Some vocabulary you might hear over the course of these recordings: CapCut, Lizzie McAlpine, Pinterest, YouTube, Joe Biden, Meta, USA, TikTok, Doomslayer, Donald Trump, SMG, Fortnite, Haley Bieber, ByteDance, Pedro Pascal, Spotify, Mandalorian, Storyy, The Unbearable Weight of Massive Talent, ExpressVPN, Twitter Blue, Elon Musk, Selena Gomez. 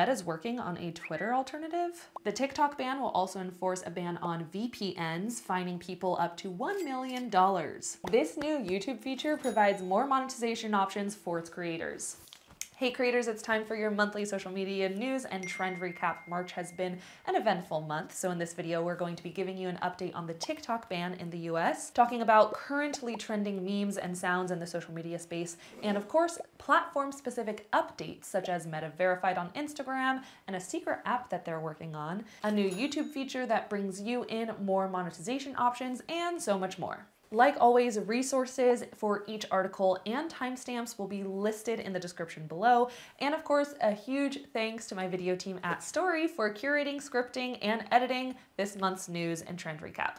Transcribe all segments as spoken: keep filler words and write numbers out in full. Meta's working on a Twitter alternative. The TikTok ban will also enforce a ban on V P Ns, fining people up to one million dollars. This new YouTube feature provides more monetization options for its creators. Hey creators, it's time for your monthly social media news and trend recap. March has been an eventful month, so in this video we're going to be giving you an update on the TikTok ban in the U S, talking about currently trending memes and sounds in the social media space, and of course, platform-specific updates such as Meta Verified on Instagram and a secret app that they're working on, a new YouTube feature that brings you in more monetization options, and so much more. Like always, resources for each article and timestamps will be listed in the description below. And of course, a huge thanks to my video team at Storyy for curating, scripting, and editing this month's news and trend recap.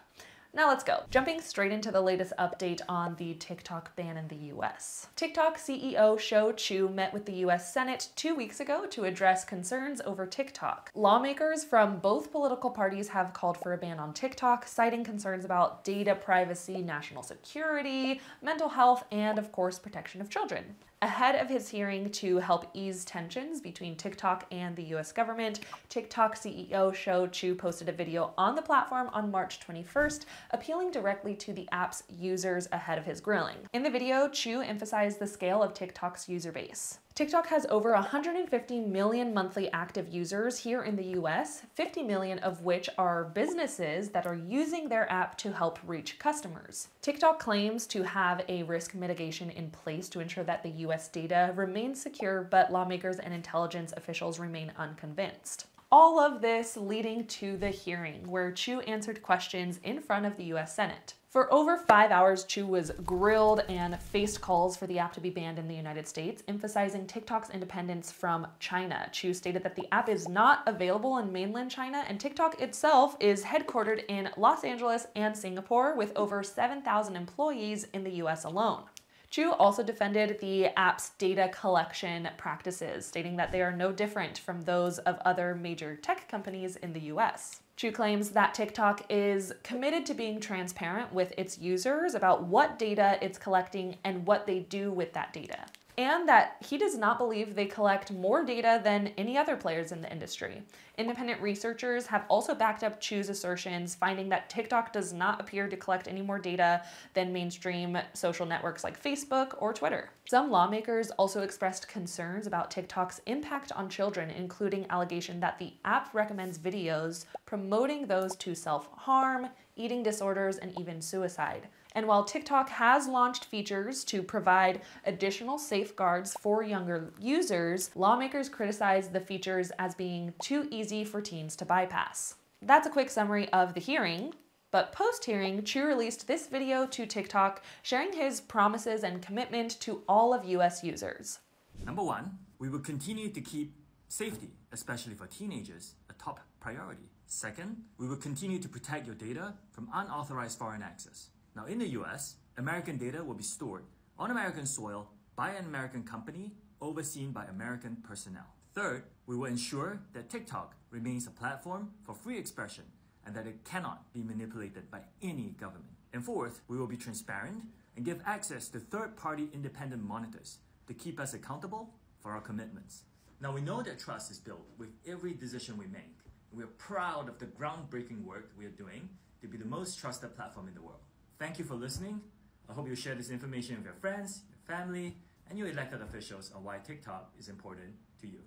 Now let's go. Jumping straight into the latest update on the TikTok ban in the U S. TikTok C E O Shou Zi Chew met with the U S Senate two weeks ago to address concerns over TikTok. Lawmakers from both political parties have called for a ban on TikTok, citing concerns about data privacy, national security, mental health, and of course, protection of children. Ahead of his hearing to help ease tensions between TikTok and the U S government, TikTok C E O Shou Zi Chew posted a video on the platform on March twenty-first, appealing directly to the app's users ahead of his grilling. In the video, Chew emphasized the scale of TikTok's user base. TikTok has over one hundred fifty million monthly active users here in the U S, fifty million of which are businesses that are using their app to help reach customers. TikTok claims to have a risk mitigation in place to ensure that the U S data remains secure, but lawmakers and intelligence officials remain unconvinced. All of this leading to the hearing, where Chew answered questions in front of the U S Senate. For over five hours, Chew was grilled and faced calls for the app to be banned in the United States, emphasizing TikTok's independence from China. Chew stated that the app is not available in mainland China, and TikTok itself is headquartered in Los Angeles and Singapore with over seven thousand employees in the U S alone. Chew also defended the app's data collection practices, stating that they are no different from those of other major tech companies in the U S. Chew claims that TikTok is committed to being transparent with its users about what data it's collecting and what they do with that data, and that he does not believe they collect more data than any other players in the industry. Independent researchers have also backed up Chew's assertions, finding that TikTok does not appear to collect any more data than mainstream social networks like Facebook or Twitter. Some lawmakers also expressed concerns about TikTok's impact on children, including allegation that the app recommends videos promoting those to self-harm, eating disorders, and even suicide. And while TikTok has launched features to provide additional safeguards for younger users, lawmakers criticize the features as being too easy for teens to bypass. That's a quick summary of the hearing, but post-hearing, Chew released this video to TikTok, sharing his promises and commitment to all of U S users. Number one, we will continue to keep safety, especially for teenagers, a top priority. Second, we will continue to protect your data from unauthorized foreign access. Now in the U S, American data will be stored on American soil by an American company overseen by American personnel. Third, we will ensure that TikTok remains a platform for free expression and that it cannot be manipulated by any government. And fourth, we will be transparent and give access to third-party independent monitors to keep us accountable for our commitments. Now we know that trust is built with every decision we make. We are proud of the groundbreaking work we are doing to be the most trusted platform in the world. Thank you for listening. I hope you share this information with your friends, your family, and your elected officials on why TikTok is important to you.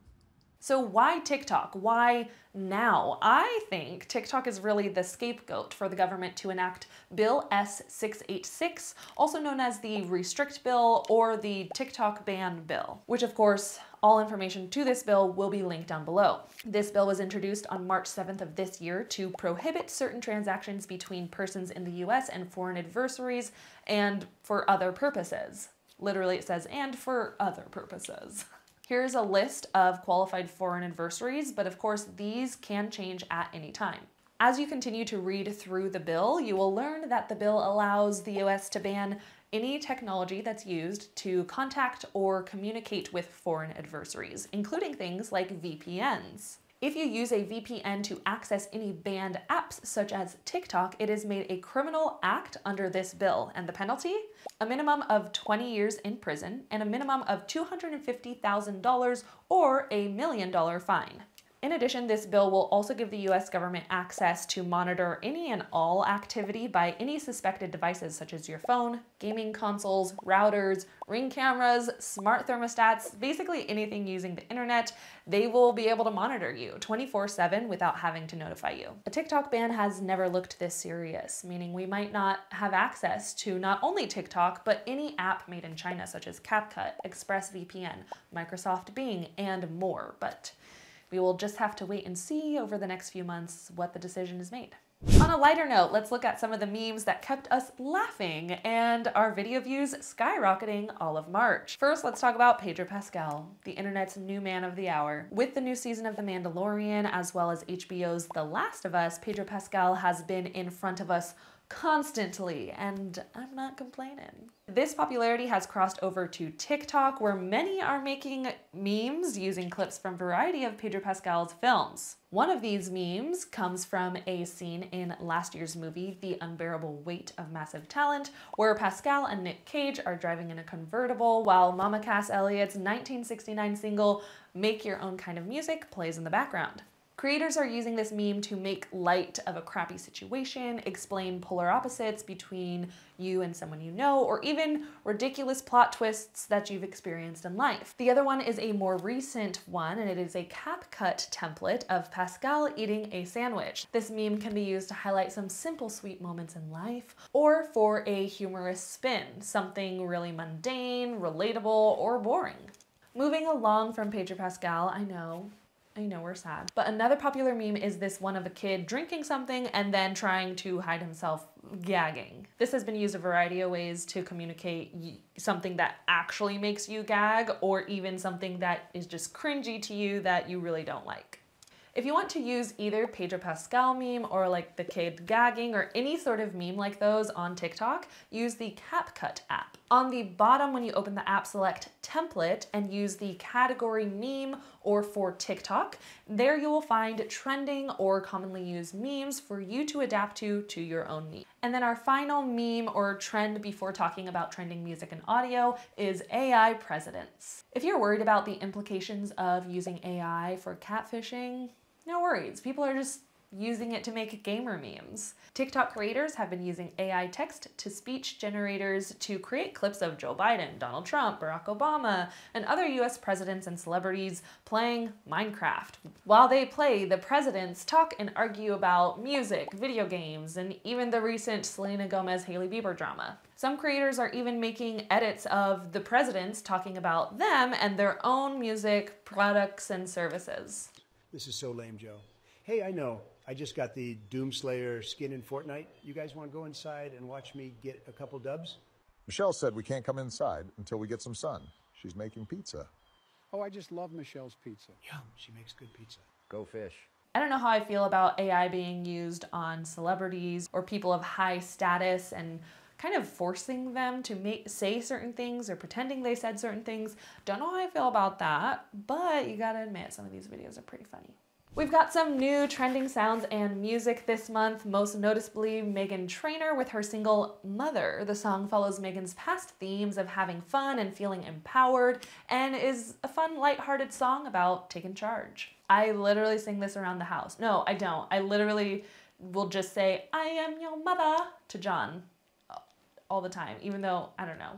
So why TikTok? Why now? I think TikTok is really the scapegoat for the government to enact Bill S six eighty-six, also known as the Restrict Bill or the TikTok Ban Bill, which of course, all information to this bill will be linked down below. This bill was introduced on March seventh of this year to prohibit certain transactions between persons in the U S and foreign adversaries and for other purposes. Literally it says, and for other purposes. Here's a list of qualified foreign adversaries, but of course these can change at any time. As you continue to read through the bill, you will learn that the bill allows the U S to ban any technology that's used to contact or communicate with foreign adversaries, including things like V P Ns. If you use a V P N to access any banned apps, such as TikTok, it is made a criminal act under this bill, and the penalty? A minimum of twenty years in prison and a minimum of two hundred fifty thousand dollars or a million dollar fine. In addition, this bill will also give the U S government access to monitor any and all activity by any suspected devices such as your phone, gaming consoles, routers, ring cameras, smart thermostats, basically anything using the internet. They will be able to monitor you twenty-four seven without having to notify you. A TikTok ban has never looked this serious, meaning we might not have access to not only TikTok, but any app made in China such as CapCut, ExpressVPN, Microsoft Bing, and more. But we will just have to wait and see over the next few months what the decision is made. On a lighter note, let's look at some of the memes that kept us laughing and our video views skyrocketing all of March. First, let's talk about Pedro Pascal, the internet's new man of the hour. With the new season of The Mandalorian, as well as H B O's The Last of Us, Pedro Pascal has been in front of us constantly, and I'm not complaining. This popularity has crossed over to TikTok, where many are making memes using clips from a variety of Pedro Pascal's films. One of these memes comes from a scene in last year's movie, The Unbearable Weight of Massive Talent, where Pascal and Nick Cage are driving in a convertible while Mama Cass Elliott's nineteen sixty-nine single, Make Your Own Kind of Music, plays in the background. Creators are using this meme to make light of a crappy situation, explain polar opposites between you and someone you know, or even ridiculous plot twists that you've experienced in life. The other one is a more recent one, and it is a CapCut template of Pascal eating a sandwich. This meme can be used to highlight some simple sweet moments in life, or for a humorous spin, something really mundane, relatable, or boring. Moving along from Pedro Pascal, I know, I know we're sad. But another popular meme is this one of a kid drinking something and then trying to hide himself gagging. This has been used a variety of ways to communicate something that actually makes you gag, or even something that is just cringy to you that you really don't like. If you want to use either Pedro Pascal meme or like the kid gagging or any sort of meme like those on TikTok, use the CapCut app. On the bottom, when you open the app, select template and use the category meme or for TikTok. There you will find trending or commonly used memes for you to adapt to to your own needs. And then our final meme or trend before talking about trending music and audio is A I presidents. If you're worried about the implications of using A I for catfishing, no worries, people are just using it to make gamer memes. TikTok creators have been using A I text-to-speech generators to create clips of Joe Biden, Donald Trump, Barack Obama, and other U S presidents and celebrities playing Minecraft. While they play, the presidents talk and argue about music, video games, and even the recent Selena Gomez, Haley Bieber drama. Some creators are even making edits of the presidents talking about them and their own music, products, and services. This is so lame, Joe. Hey, I know. I just got the Doomslayer skin in Fortnite. You guys want to go inside and watch me get a couple dubs? Michelle said we can't come inside until we get some sun. She's making pizza. Oh, I just love Michelle's pizza. Yum, she makes good pizza. Go fish. I don't know how I feel about A I being used on celebrities or people of high status and kind of forcing them to make, say certain things or pretending they said certain things. Don't know how I feel about that, but you gotta admit some of these videos are pretty funny. We've got some new trending sounds and music this month, most noticeably Megan Trainor with her single Mother. The song follows Megan's past themes of having fun and feeling empowered, and is a fun, lighthearted song about taking charge. I literally sing this around the house. No, I don't. I literally will just say, I am your mother, to John all the time, even though, I don't know.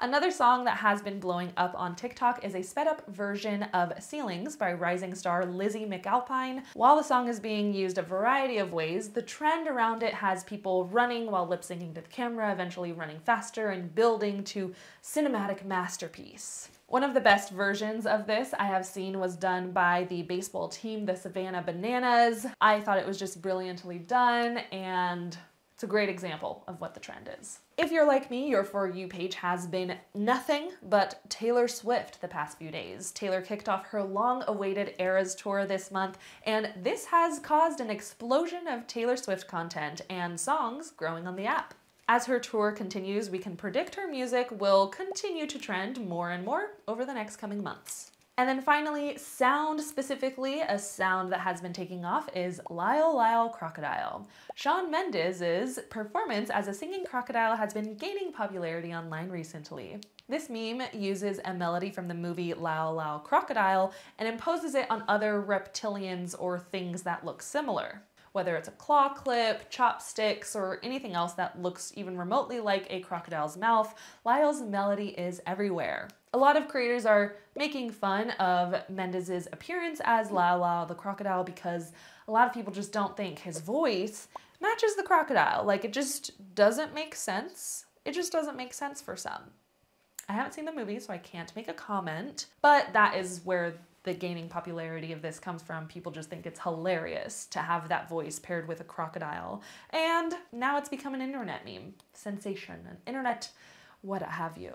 Another song that has been blowing up on TikTok is a sped up version of Ceilings by rising star Lizzie McAlpine. While the song is being used a variety of ways, the trend around it has people running while lip syncing to the camera, eventually running faster and building to cinematic masterpiece. One of the best versions of this I have seen was done by the baseball team, the Savannah Bananas. I thought it was just brilliantly done, and it's a great example of what the trend is. If you're like me, your For You page has been nothing but Taylor Swift the past few days. Taylor kicked off her long-awaited Eras tour this month, and this has caused an explosion of Taylor Swift content and songs growing on the app. As her tour continues, we can predict her music will continue to trend more and more over the next coming months. And then finally, sound specifically, a sound that has been taking off is Lyle Lyle Crocodile. Shawn Mendes' performance as a singing crocodile has been gaining popularity online recently. This meme uses a melody from the movie Lyle Lyle Crocodile and imposes it on other reptilians or things that look similar. Whether it's a claw clip, chopsticks, or anything else that looks even remotely like a crocodile's mouth, Lyle's melody is everywhere. A lot of creators are making fun of Mendes' appearance as Lyle Lyle the Crocodile because a lot of people just don't think his voice matches the crocodile. Like, it just doesn't make sense. It just doesn't make sense for some. I haven't seen the movie, so I can't make a comment, but that is where the gaining popularity of this comes from. People just think it's hilarious to have that voice paired with a crocodile. And now it's become an internet meme, sensation, an internet what have you.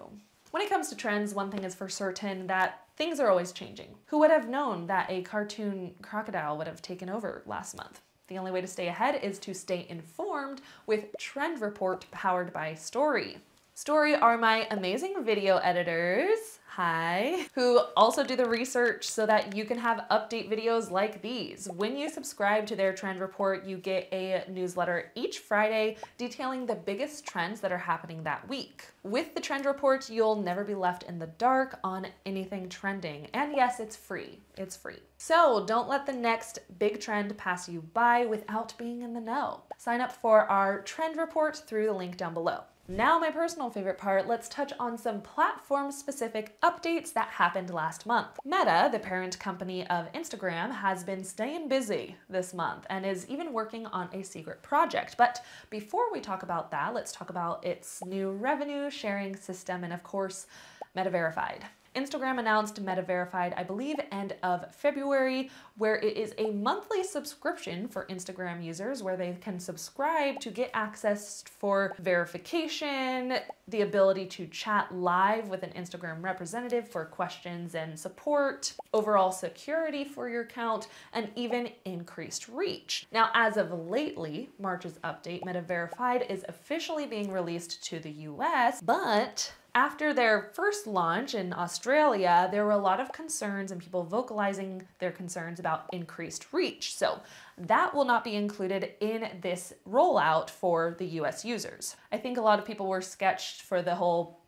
When it comes to trends, one thing is for certain, that things are always changing. Who would have known that a cartoon crocodile would have taken over last month? The only way to stay ahead is to stay informed with Trend Report, powered by Storyy. Storyy are my amazing video editors, hi, who also do the research so that you can have update videos like these. When you subscribe to their Trend Report, you get a newsletter each Friday detailing the biggest trends that are happening that week. With the Trend Report, you'll never be left in the dark on anything trending. And yes, it's free. It's free. So don't let the next big trend pass you by without being in the know. Sign up for our Trend Report through the link down below. Now, my personal favorite part, let's touch on some platform-specific updates that happened last month. Meta, the parent company of Instagram, has been staying busy this month and is even working on a secret project. But before we talk about that, let's talk about its new revenue sharing system and, of course, Meta Verified. Instagram announced Meta Verified, I believe, end of February, where it is a monthly subscription for Instagram users where they can subscribe to get access for verification, the ability to chat live with an Instagram representative for questions and support, overall security for your account, and even increased reach. Now, as of lately, March's update, Meta Verified is officially being released to the U S, but after their first launch in Australia, there were a lot of concerns and people vocalizing their concerns about increased reach. So that will not be included in this rollout for the U S users. I think a lot of people were sketched for the whole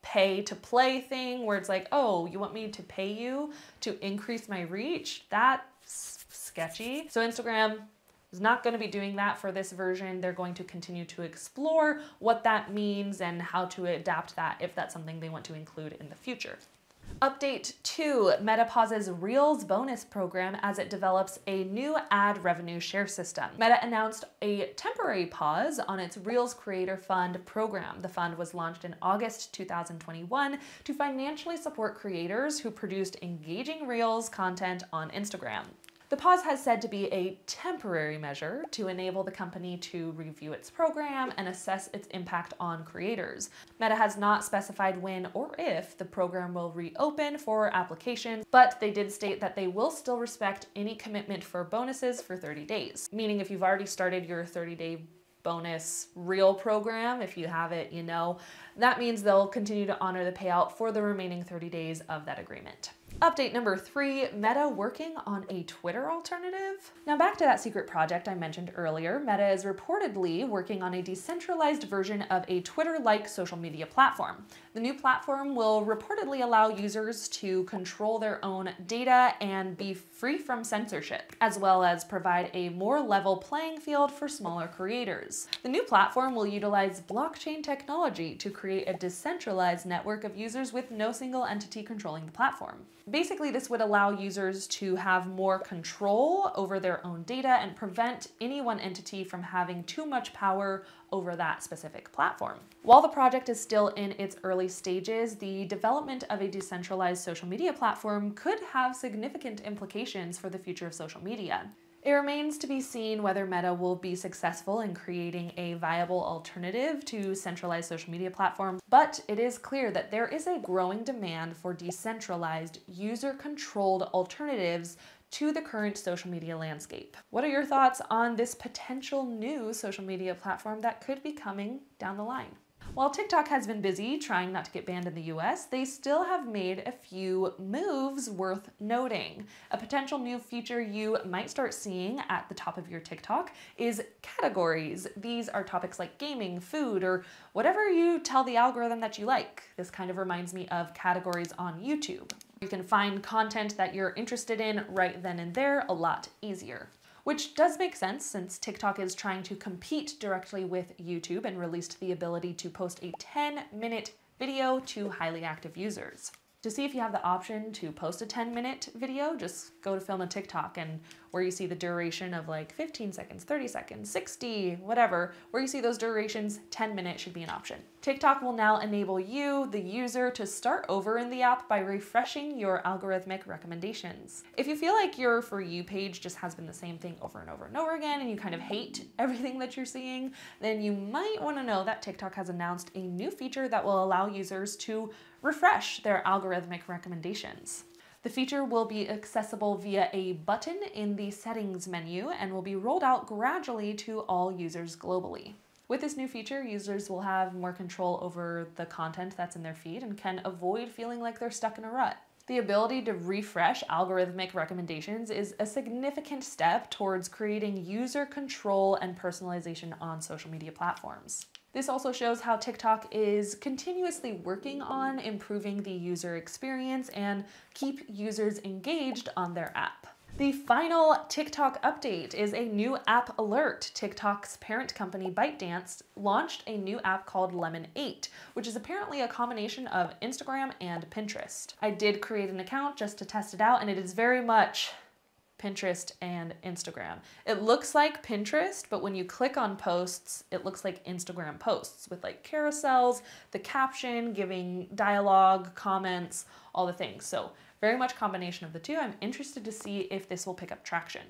pay to play thing where it's like, oh, you want me to pay you to increase my reach? That's sketchy. So Instagram is not going to be doing that for this version. They're going to continue to explore what that means and how to adapt that if that's something they want to include in the future. Update two, Meta pauses Reels bonus program as it develops a new ad revenue share system. Meta announced a temporary pause on its Reels Creator Fund program. The fund was launched in August two thousand twenty-one to financially support creators who produced engaging Reels content on Instagram. The pause has said to be a temporary measure to enable the company to review its program and assess its impact on creators. Meta has not specified when or if the program will reopen for applications, but they did state that they will still respect any commitment for bonuses for thirty days. Meaning if you've already started your thirty day bonus reel program, if you have it, you know, that means they'll continue to honor the payout for the remaining thirty days of that agreement. Update number three, Meta working on a Twitter alternative. Now back to that secret project I mentioned earlier, Meta is reportedly working on a decentralized version of a Twitter-like social media platform. The new platform will reportedly allow users to control their own data and be free from censorship, as well as provide a more level playing field for smaller creators. The new platform will utilize blockchain technology to create a decentralized network of users with no single entity controlling the platform. Basically, this would allow users to have more control over their own data and prevent any one entity from having too much power over that specific platform. While the project is still in its early stages, the development of a decentralized social media platform could have significant implications for the future of social media. It remains to be seen whether Meta will be successful in creating a viable alternative to centralized social media platforms, but it is clear that there is a growing demand for decentralized, user-controlled alternatives to the current social media landscape. What are your thoughts on this potential new social media platform that could be coming down the line? While TikTok has been busy trying not to get banned in the U S, they still have made a few moves worth noting. A potential new feature you might start seeing at the top of your TikTok is categories. These are topics like gaming, food, or whatever you tell the algorithm that you like. This kind of reminds me of categories on YouTube. You can find content that you're interested in right then and there a lot easier. Which does make sense since TikTok is trying to compete directly with YouTube and released the ability to post a ten minute video to highly active users. To see if you have the option to post a ten minute video, just go to Film a TikTok, and where you see the duration of like fifteen seconds, thirty seconds, sixty, whatever, where you see those durations, ten minute should be an option. TikTok will now enable you, the user, to start over in the app by refreshing your algorithmic recommendations. If you feel like your For You page just has been the same thing over and over and over again, and you kind of hate everything that you're seeing, then you might wanna know that TikTok has announced a new feature that will allow users to refresh their algorithmic recommendations. The feature will be accessible via a button in the settings menu and will be rolled out gradually to all users globally. With this new feature, users will have more control over the content that's in their feed and can avoid feeling like they're stuck in a rut. The ability to refresh algorithmic recommendations is a significant step towards creating user control and personalization on social media platforms. This also shows how TikTok is continuously working on improving the user experience and keep users engaged on their app. The final TikTok update is a new app alert. TikTok's parent company, ByteDance, launched a new app called Lemon eight, which is apparently a combination of Instagram and Pinterest. I did create an account just to test it out, and it is very much Pinterest and Instagram. It looks like Pinterest, but when you click on posts, it looks like Instagram posts with like carousels, the caption, giving dialogue, comments, all the things. So very much combination of the two. I'm interested to see if this will pick up traction.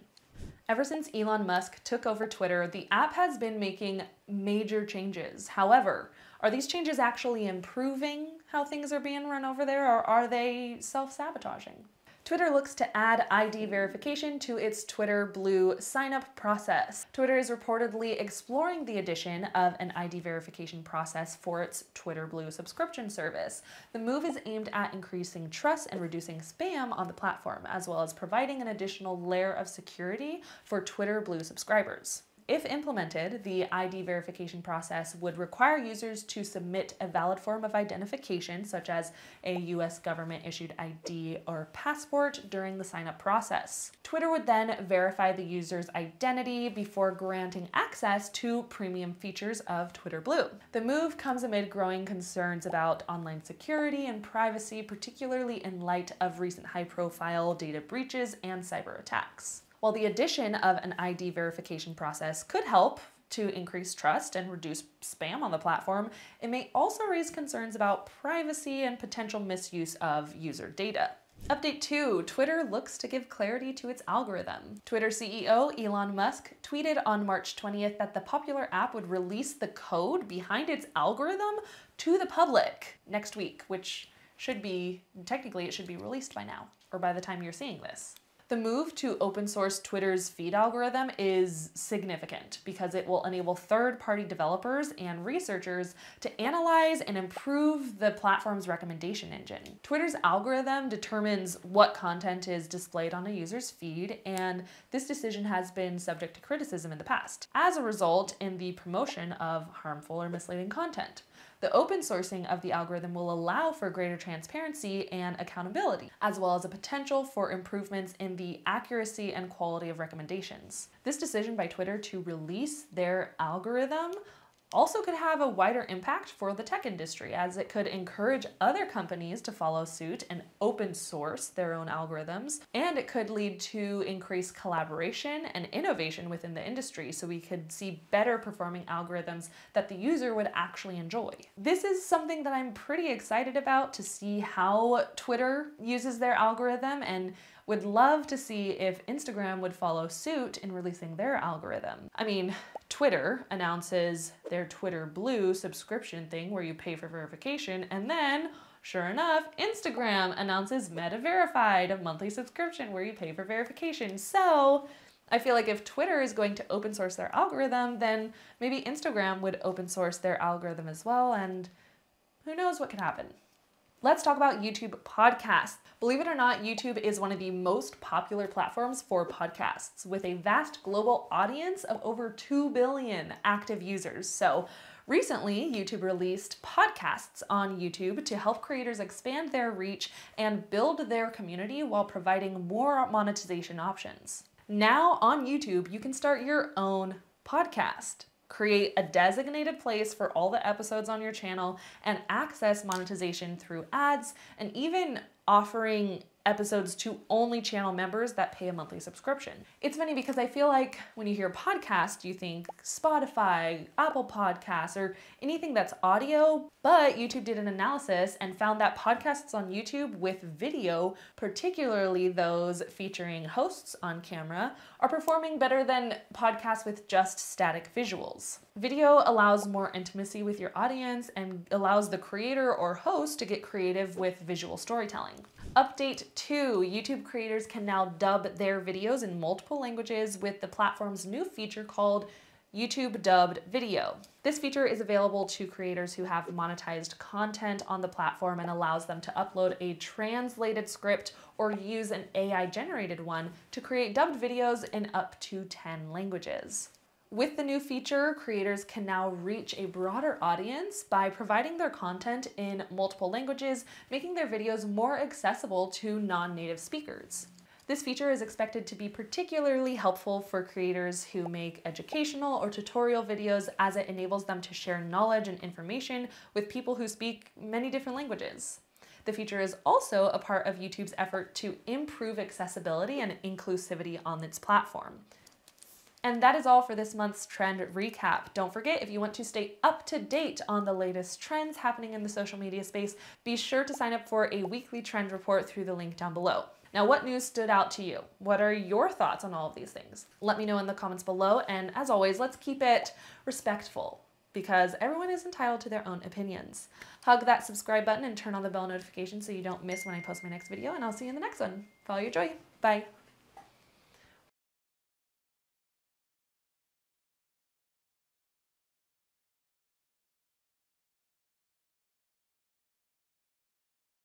Ever since Elon Musk took over Twitter, the app has been making major changes. However, are these changes actually improving how things are being run over there, or are they self-sabotaging? Twitter looks to add I D verification to its Twitter Blue sign-up process. Twitter is reportedly exploring the addition of an I D verification process for its Twitter Blue subscription service. The move is aimed at increasing trust and reducing spam on the platform, as well as providing an additional layer of security for Twitter Blue subscribers. If implemented, the I D verification process would require users to submit a valid form of identification, such as a U S government-issued I D or passport, during the sign-up process. Twitter would then verify the user's identity before granting access to premium features of Twitter Blue. The move comes amid growing concerns about online security and privacy, particularly in light of recent high-profile data breaches and cyber attacks. While the addition of an I D verification process could help to increase trust and reduce spam on the platform, it may also raise concerns about privacy and potential misuse of user data. Update two, Twitter looks to give clarity to its algorithm. Twitter C E O Elon Musk tweeted on March twentieth that the popular app would release the code behind its algorithm to the public next week, which should be, technically it should be released by now, or by the time you're seeing this. The move to open source Twitter's feed algorithm is significant because it will enable third-party developers and researchers to analyze and improve the platform's recommendation engine. Twitter's algorithm determines what content is displayed on a user's feed, and this decision has been subject to criticism in the past as a result in the promotion of harmful or misleading content. The open sourcing of the algorithm will allow for greater transparency and accountability, as well as a potential for improvements in the accuracy and quality of recommendations. This decision by Twitter to release their algorithm also could have a wider impact for the tech industry, as it could encourage other companies to follow suit and open source their own algorithms, and it could lead to increased collaboration and innovation within the industry, so we could see better performing algorithms that the user would actually enjoy. This is something that I'm pretty excited about, to see how Twitter uses their algorithm, and would love to see if Instagram would follow suit in releasing their algorithm. I mean, Twitter announces their Twitter Blue subscription thing where you pay for verification, and then, sure enough, Instagram announces Meta Verified, a monthly subscription where you pay for verification. So, I feel like if Twitter is going to open source their algorithm, then maybe Instagram would open source their algorithm as well, and who knows what could happen. Let's talk about YouTube podcasts. Believe it or not, YouTube is one of the most popular platforms for podcasts, with a vast global audience of over two billion active users. So recently, YouTube released podcasts on YouTube to help creators expand their reach and build their community while providing more monetization options. Now on YouTube, you can start your own podcast, create a designated place for all the episodes on your channel, and access monetization through ads, and even offering episodes to only channel members that pay a monthly subscription. It's funny because I feel like when you hear podcast, you think Spotify, Apple Podcasts, or anything that's audio, but YouTube did an analysis and found that podcasts on YouTube with video, particularly those featuring hosts on camera, are performing better than podcasts with just static visuals. Video allows more intimacy with your audience and allows the creator or host to get creative with visual storytelling. Update two, YouTube creators can now dub their videos in multiple languages with the platform's new feature called YouTube Dubbed Video. This feature is available to creators who have monetized content on the platform and allows them to upload a translated script or use an A I-generated one to create dubbed videos in up to ten languages. With the new feature, creators can now reach a broader audience by providing their content in multiple languages, making their videos more accessible to non-native speakers. This feature is expected to be particularly helpful for creators who make educational or tutorial videos, as it enables them to share knowledge and information with people who speak many different languages. The feature is also a part of YouTube's effort to improve accessibility and inclusivity on its platform. And that is all for this month's trend recap. Don't forget, if you want to stay up to date on the latest trends happening in the social media space, be sure to sign up for a weekly trend report through the link down below. Now, what news stood out to you? What are your thoughts on all of these things? Let me know in the comments below, and as always, let's keep it respectful, because everyone is entitled to their own opinions. Hug that subscribe button and turn on the bell notification so you don't miss when I post my next video, and I'll see you in the next one. Follow your joy. Bye.